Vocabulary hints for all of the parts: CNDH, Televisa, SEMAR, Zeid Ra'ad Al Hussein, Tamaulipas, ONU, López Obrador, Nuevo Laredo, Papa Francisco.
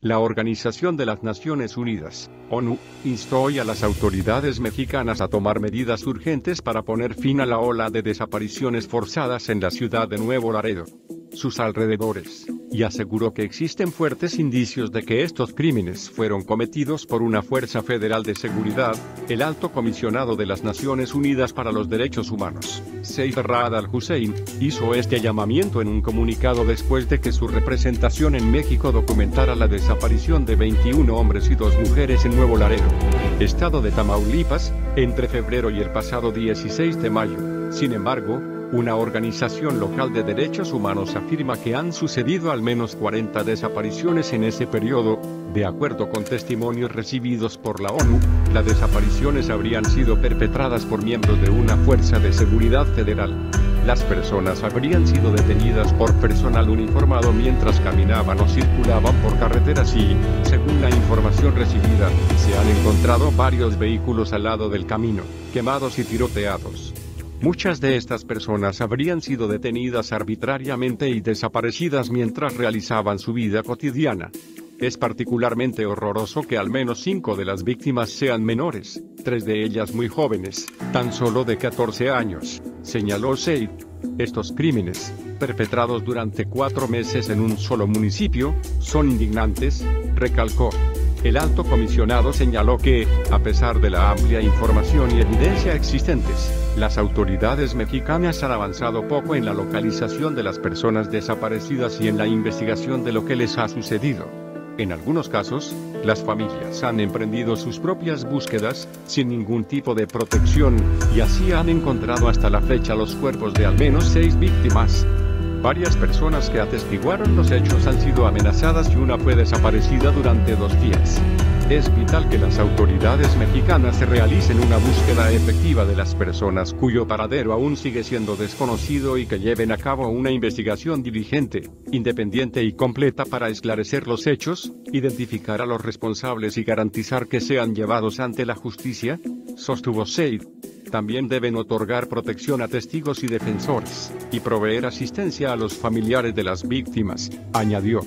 La Organización de las Naciones Unidas, ONU, instó hoy a las autoridades mexicanas a tomar medidas urgentes para poner fin a la ola de desapariciones forzadas en la ciudad de Nuevo Laredo, sus alrededores, y aseguró que existen fuertes indicios de que estos crímenes fueron cometidos por una fuerza federal de seguridad. El alto comisionado de las Naciones Unidas para los Derechos Humanos, Zeid Ra'ad Al Hussein, hizo este llamamiento en un comunicado después de que su representación en México documentara la desaparición de 21 hombres y 2 mujeres en Nuevo Laredo, estado de Tamaulipas, entre febrero y el pasado 16 de mayo. Sin embargo, una organización local de derechos humanos afirma que han sucedido al menos 40 desapariciones en ese periodo. De acuerdo con testimonios recibidos por la ONU, las desapariciones habrían sido perpetradas por miembros de una fuerza de seguridad federal. Las personas habrían sido detenidas por personal uniformado mientras caminaban o circulaban por carreteras y, según la información recibida, se han encontrado varios vehículos al lado del camino, quemados y tiroteados. Muchas de estas personas habrían sido detenidas arbitrariamente y desaparecidas mientras realizaban su vida cotidiana. Es particularmente horroroso que al menos 5 de las víctimas sean menores, 3 de ellas muy jóvenes, tan solo de 14 años, señaló Zeid. Estos crímenes, perpetrados durante 4 meses en un solo municipio, son indignantes, recalcó. El alto comisionado señaló que, a pesar de la amplia información y evidencia existentes, las autoridades mexicanas han avanzado poco en la localización de las personas desaparecidas y en la investigación de lo que les ha sucedido. En algunos casos, las familias han emprendido sus propias búsquedas, sin ningún tipo de protección, y así han encontrado hasta la fecha los cuerpos de al menos 6 víctimas. Varias personas que atestiguaron los hechos han sido amenazadas y una fue desaparecida durante 2 días. Es vital que las autoridades mexicanas se realicen una búsqueda efectiva de las personas cuyo paradero aún sigue siendo desconocido y que lleven a cabo una investigación diligente, independiente y completa para esclarecer los hechos, identificar a los responsables y garantizar que sean llevados ante la justicia, sostuvo Zeid. También deben otorgar protección a testigos y defensores, y proveer asistencia a los familiares de las víctimas, añadió.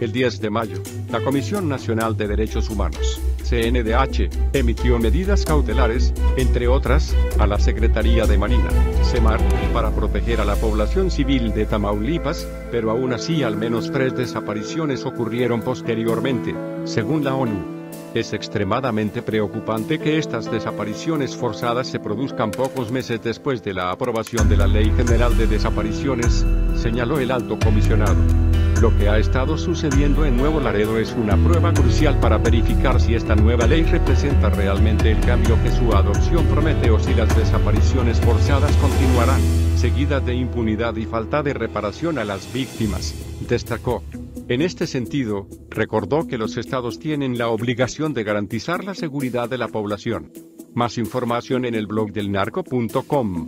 El 10 de mayo, la Comisión Nacional de Derechos Humanos, CNDH, emitió medidas cautelares, entre otras, a la Secretaría de Marina, SEMAR, para proteger a la población civil de Tamaulipas, pero aún así al menos 3 desapariciones ocurrieron posteriormente, según la ONU. Es extremadamente preocupante que estas desapariciones forzadas se produzcan pocos meses después de la aprobación de la Ley General de Desapariciones, señaló el alto comisionado. Lo que ha estado sucediendo en Nuevo Laredo es una prueba crucial para verificar si esta nueva ley representa realmente el cambio que su adopción promete o si las desapariciones forzadas continuarán, seguidas de impunidad y falta de reparación a las víctimas, destacó. En este sentido, recordó que los estados tienen la obligación de garantizar la seguridad de la población. Más información en elblogdelnarco.com.